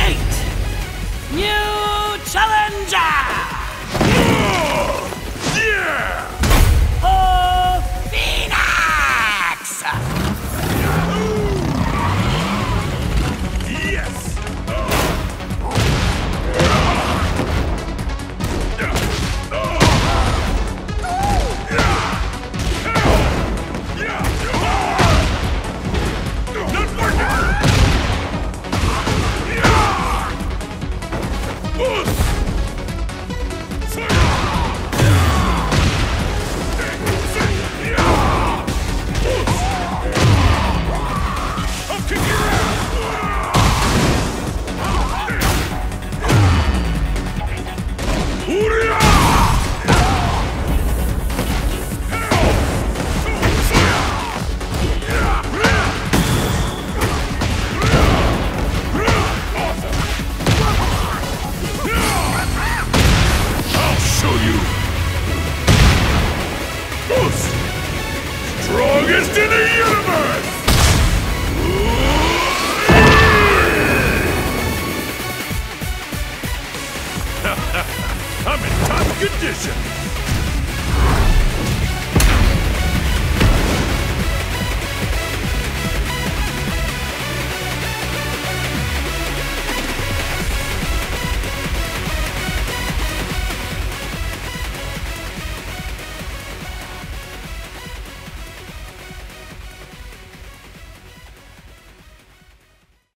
8. New challenger. Yeah. Oh, Phoenix. Yes. Strongest in the universe!